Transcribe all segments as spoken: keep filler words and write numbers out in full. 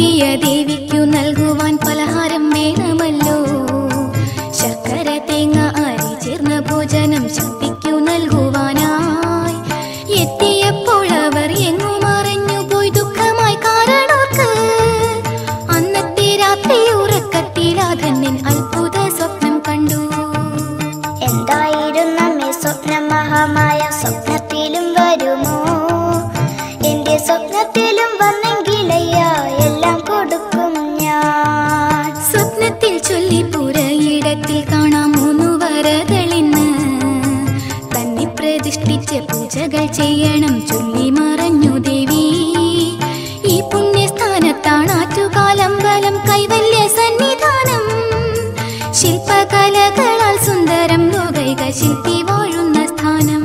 Nitya Devikku Nalguvan Palaharam Venamallo Sharkara Thenga Arichirna Bhojanam Shaktikku Nalguvanai Ettiyappol avar engum aranju poi dukkamai karanarkku Annathe raatri urakkathil adannin albuda swapnam kandu Entayirunnu ee swapnam mahamaya swapnathilum varumo Ente swapnathilum vannengil ayya പൂജകൾ ചെയ്യണം ചൊല്ലി മറഞ്ഞു ദേവി ഈ പുണ്യസ്ഥാനത്താണ് ആറ്റുകാലം ബലം കൈവല്യ സന്നിധാനം ശില്പകലകളാൽ സുന്ദരം ലോകൈക ശില്പി വാഴുന്ന സ്ഥാനം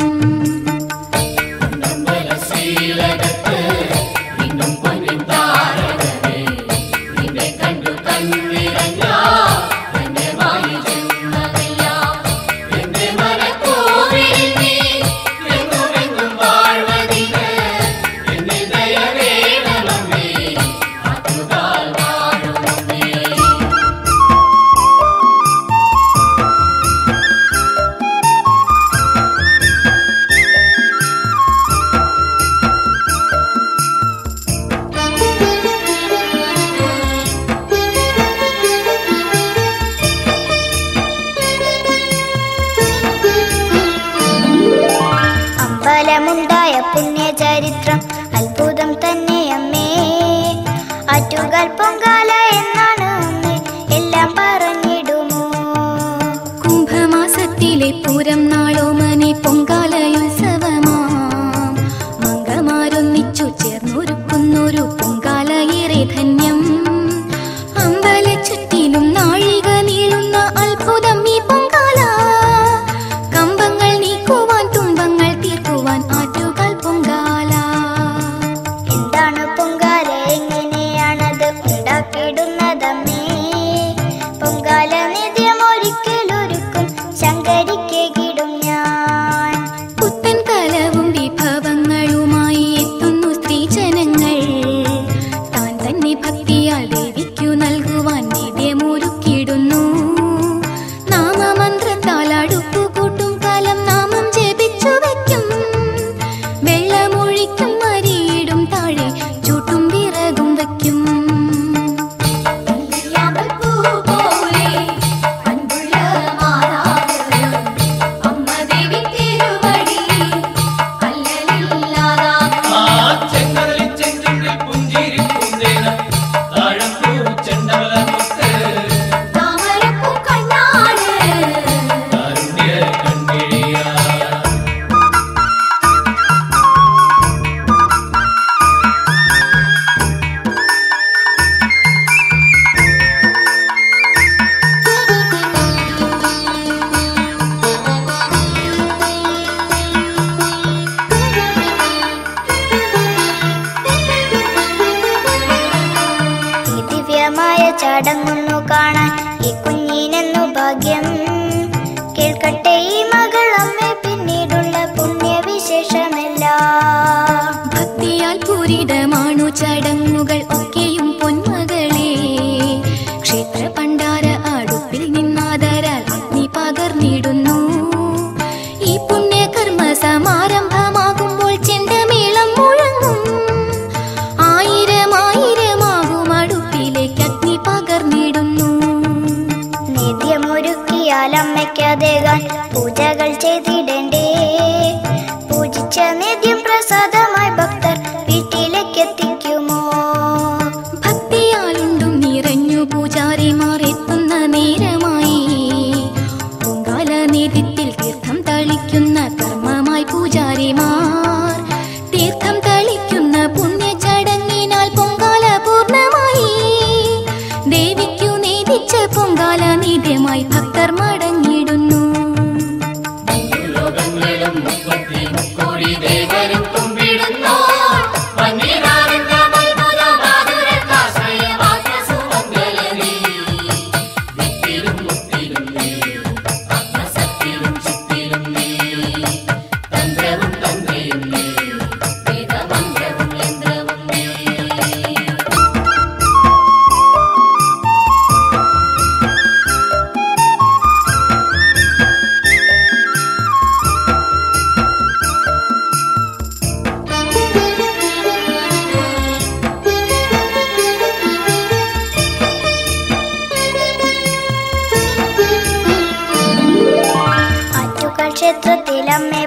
അമ്പലമുണ്ടായ പുണ്യചരിത്രം അത്ഭുതം തന്നെ അമ്മേ ആറ്റുകാൽ പൊങ്കാല എന്നാണ് അമ്മേ എല്ലാം പറഞ്ഞിടുമോ കുംഭമാസത്തിലെ പൂരം നാളോ മനെ പൊങ്കാലയുത്സവമാം മംഗമാരൊന്നിച്ചു ചേർന്നൊരുക്കുന്നൊരു പൊങ്കാല ഏറെ ധന്യം അമ്പലച്ചുറ്റിലും നാഴിക നീളുന്ന അത്ഭുതം ഈ പൊങ്കാല കമ്പങ്ങൾ നീക്കുവാൻ തുമ്പങ്ങൾ തീർക്കുവാൻ ആറ്റുകാൽ പൊങ്കാല എന്താണ് പൊങ്കാല എങ്ങനെയാണത് ഉണ്ടാക്കിടുന്നതമ്മേ പൊങ്കാല നിത്യം ഒരിക്കലൊരുക്കും ശങ്കരിക്കിടും ഞാൻ പുത്തൻ കലവും വിഭവങ്ങളുമായി എത്തുന്നു സ്ത്രീ ജനങ്ങൾ താൻ തന്നെ ഭക്തിയാൽ ദേവിക്കു നൽകുവാൻ നിത്യമൊരുക്കിടുന്നു നാമമന്ത്രത്താൽ അടുപ്പുകൂട്ടും കാലം നാമം ജപിച്ചു വയ്ക്കും വെള്ളമൊഴിക്കും അരിയിടും താഴെ ചൂട്ടും വിറകും വയ്ക്കും ചടങ്ങൊന്നു കാണാൻ ഈ കുഞ്ഞിനെന്നു ഭാഗ്യം കേൾക്കട്ടെ ഈ മകൾ അമ്മേ പിന്നീടുള്ള പുണ്യവിശേഷമെല്ലാം ഭക്തിയാൽ പൂരിതമാണു ചടങ്ങുകൾ ഒക്കെയും പൊന്മകളെ ക്ഷേത്ര പണ്ടാര അടുപ്പിൽ നിന്നാദരാൽ അഗ്നി പകർന്നിടുന്നു ഈ പുണ്യകർമ്മ സമാരംഭമാകുമ്പോൾ ചെണ്ടമേളം മുഴങ്ങും ആയിരം ആയിരം മ്മയ്ക്കതേകാൻ പൂജകൾ ചെയ്തിടണ്ടേ പൂജിച്ച നിത്യം പ്രസാദമായി ഭക്തർ വീട്ടിലേക്ക് എത്തിക്കുമോ ഭക്തിയാലുണ്ടും നിറഞ്ഞു പൂജാരിമാർ എത്തുന്ന നേരമായി പൊങ്കാല നിത്യത്തിൽ തീർത്ഥം തളിക്കുന്ന കർമ്മമായി പൂജാരിമാർ തീർത്ഥം തളിക്കുന്ന പുണ്യ ചടങ്ങിനാൽ പൊങ്കാല പൂർണ്ണമായി ദേവിക്കു നേദിച്ച പൊങ്കാല നിത്യമായി ഭക്തർ മടങ്ങിടുന്നു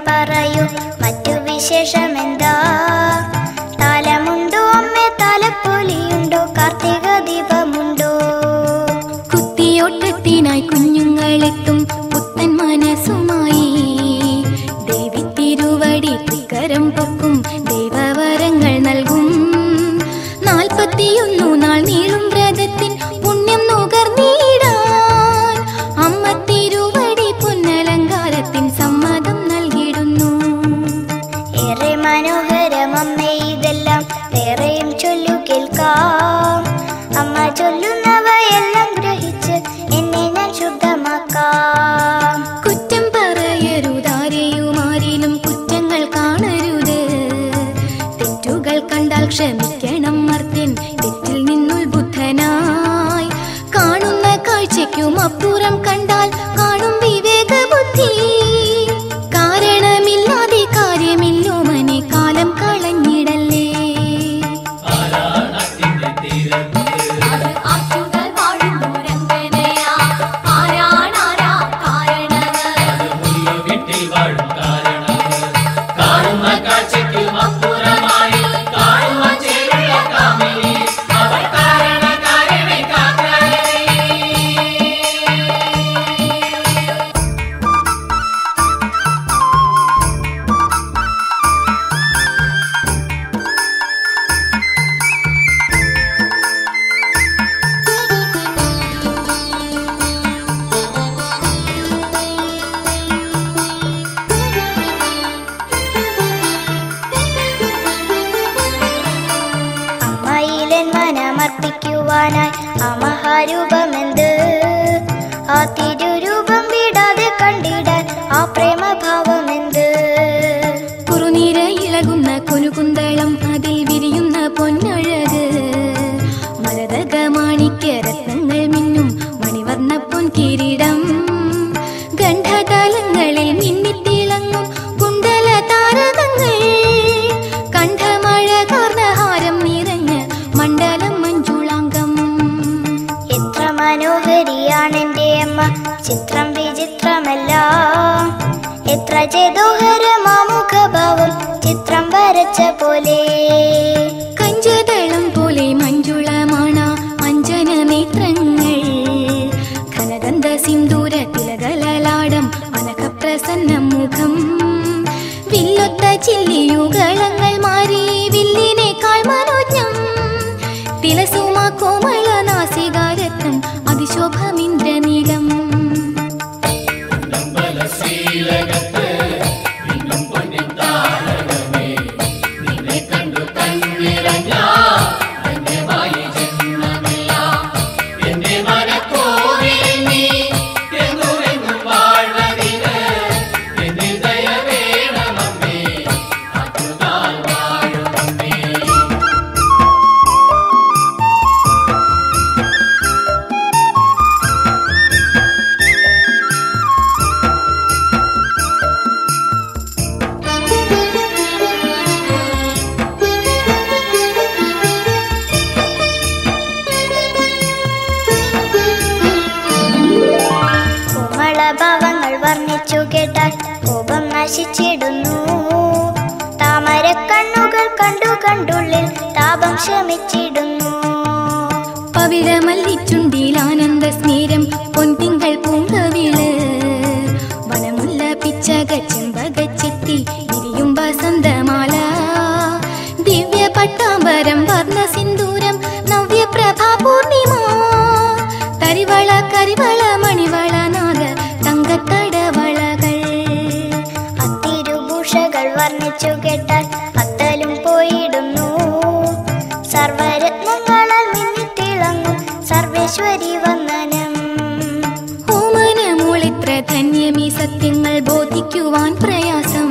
പറയൂ മറ്റു വിശേഷമെന്താ? താലമുണ്ടോ അമ്മേ, താലപ്പൊലിയുണ്ടോ, കാർത്തിക ദീപമുണ്ടോ? കുത്തിയോട്ടത്തിനായി കുഞ്ഞുങ്ങളെത്തും പുത്തൻ മനസ്സുമായി ദേവി തിരുവടി കരം പൊക്കും, ദൈവവരങ്ങൾ നൽകും. നാൽപ്പത്തിയൊന്നു നാൾ നീളും വ്രതത്തിൻ പുണ്യം നുകർന്നിടാൻ അമ്മ തിരുവടി പുന്നലങ്കാരത്തിൻ സമ്മതം നൽകിയിടുന്നു. ഏറെ മനോഹരം അമ്മേ ഇതെല്ലാം, വേറെയും ചൊല്ലു കേൾക്കാം. അമ്മ ചൊല്ലുന്നവയെല്ലാം ഗ്രഹിച്ച് എന്നെ ഞാൻ ശുദ്ധമാക്കാം. കുറ്റം പറയരുതാരെയുമാരിലും കുറ്റങ്ങൾ കാണരുത്. തെറ്റുകൾ കണ്ടാൽ ക്ഷമിക്കണം മർത്യൻ, തെറ്റിൽ നിന്നുൾ ബുദ്ധനായി. കാണുന്ന കാഴ്ചയ്ക്കും അപ്പുറം കണ്ടാൽ കാണും വിവേക ബുദ്ധി. കാരണമില്ലാതെ കാര്യമില്ലോ മനെ, കാലം കളഞ്ഞിടല്ലേ. ർപ്പിക്കുവാനായി അമഹാരൂപമെന്ത്, ആ തിരുരൂപം വിടാതെ കണ്ടിടാൻ ആ പ്രേമഭാവമെന്ത്. കുറുനീര ഇളകുന്ന കുനുകുന്തളം, അതിൽ വിരിയുന്ന പൊന്നഴക്, മരതക മാണിക്യ രത്നങ്ങൾ മിന്നും മണിവർണ്ണ പൊൻ കിരീടം, ഗന്ധതലങ്ങളിൽ മിന്നിത്തിളങ്ങും കുണ്ടല താരകങ്ങൾ, കണ്ഠമഴ കാർണഹാരം നിറഞ്ഞ മണ്ഡലം മഞ്ജുളാംഗം. എത്ര മനോഹരിയാണെന്റെ അമ്മ, ചിത്രം വിചിത്രമല്ല. എത്ര ചേതോഹരമാമുഖഭാവം ചിത്രം വരച്ച പോലെ. കഞ്ചതളം പോലെ മഞ്ജുളമാണ് അഞ്ജന നേത്രങ്ങൾ, ഘനഗന്ധ സിന്ദൂര തിലകലലാടം അനഘപ്രസന്ന മുഖം, വില്ലൊത്ത ചില്ലിയുകളങ്ങൾ മാറി വില്ലിനേക്കാൾ മനോജ്ഞം, തിലസുമാ കോമള നാസികാരത്നം അതിശോഭമിന്ദ്രനീലം. ഭാവങ്ങൾ വർണ്ണിച്ചു കേട്ടാൽ കോപം നശിച്ചിടുന്നു. താമര കണ്ണുകൾ കണ്ടു കണ്ടുള്ളിൽ താപം ശമിച്ചിടുന്നു. പവിഴ മല്ലിച്ചുണ്ടിൽ ആനന്ദ സ്നേരം, പൊൻതിങ്കൾ പൂങ്കവിള്, വനമുല്ല പിച്ചക ചെമ്പകച്ചെത്തി ഇരിയും വസന്തമാല, ദിവ്യ പട്ടാംബരം വർണ്ണ സിന്ദൂരം നവ്യ പ്രഭാ പൂർണിമ, തരിവള കരിവള മണിവള നാഗ തങ്കത്തടവളകൾ. അത്തിരുഭൂഷകൾ വർണ്ണിച്ചു കേട്ടാൽ അത്തലും പോയിടുന്നു. സർവരത്നങ്ങളാൽ മിന്നിത്തിളങ്ങും സർവേശ്വരി വന്ദനം. ഓമനമോളിത്ര ധന്യമീ സത്യങ്ങൾ ബോധിക്കുവാൻ പ്രയാസം.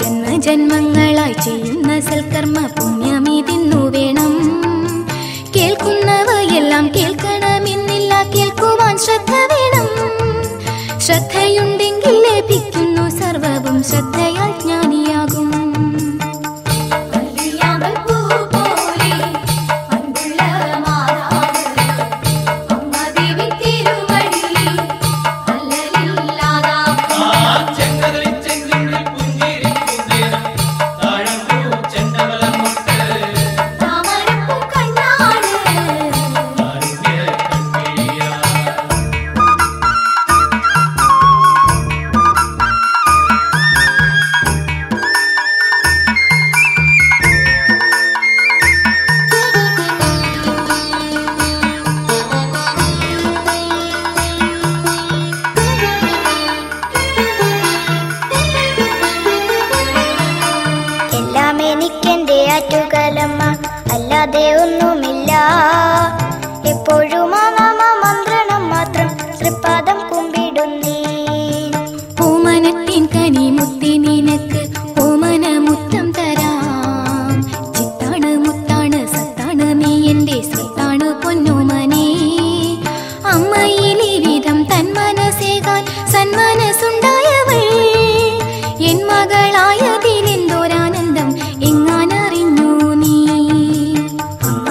ജന്മജന്മങ്ങളായി ചെയ്യുന്ന സൽക്കർമ്മ പുണ്യമിതിന്നു വേണം. കേൾക്കുന്നവയെല്ലാം കേൾക്കണമെന്നില്ല, കേൾക്കുവാൻ ശ്രദ്ധ വേണം. ശ്രദ്ധയുണ്ടെങ്കിൽ ലഭിക്കുന്നു സർവവും, ശ്രദ്ധയാൽ ജ്ഞാനിയാകും. പൊങ്കാലമ്മ അല്ലാതെ ഒന്നുമില്ല. എപ്പോഴും ആ നാമ മന്ത്രണം മാത്രം തൃപ്പാദം കുമ്പിടുന്നേ. ഓമനത്തിൻ കനി മുത്തി നിനക്ക് ഓമന മുത്തം തരാം. ചിത്താണ് മുത്താണ് സത്താണ് നീ എൻ്റെ സ്വത്താണ് പൊന്നുമനെ. അമ്മയിലെ വിധം തൻ മനസ്സേകാൻ സന്മനസ്സുണ്ടായവൾ എൻ മകളായതിലെന്തോരാനന്ദം എങ്ങാനറിഞ്ഞു നീ. അമ്മ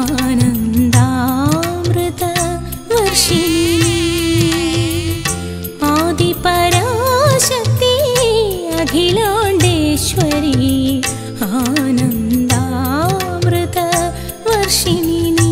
आनन्दामृत वर्षिणी आदिपराशक्ति अखिलाण्डेश्वरी आनन्दामृत वर्षिणी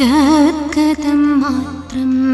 Gagadam matram.